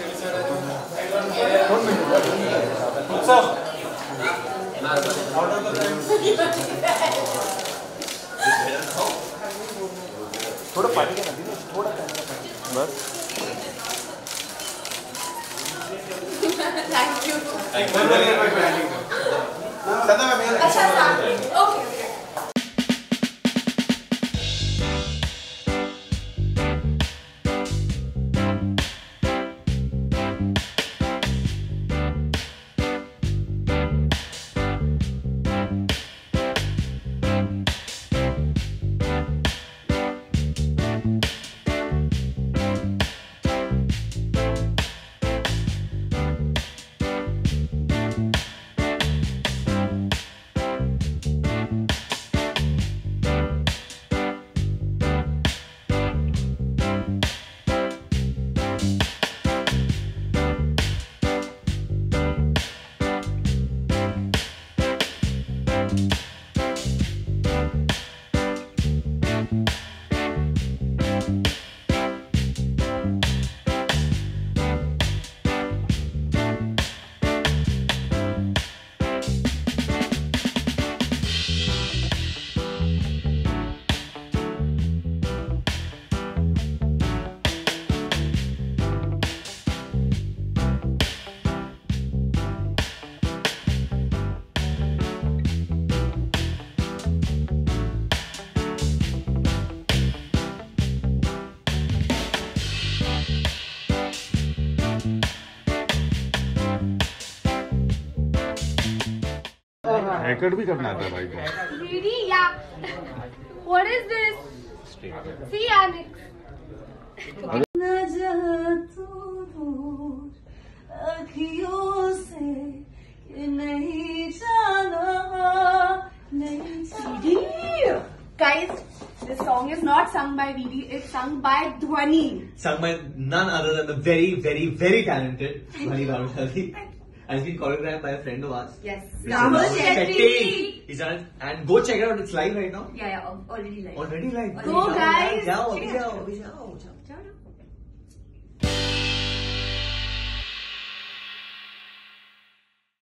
थोड़ा पानी का नदी थोड़ा बस थैंक यू अच्छा ओके हैकर भी करना आता है भाई को। Really? Yeah. What is this? See you next. नज़र तू दूर आँखियों से कि नहीं जाना नहीं जाना. Guys, this song is not sung by Vidi. It's sung by Dhvani. Sung by none other than the very, very, very talented Dhvani Bhardwaj. Has been choreographed by a friend of ours. Yes. Ramshetty. He's done it. And go check it out. It's live right now. Yeah, already live. Go guys. Jao.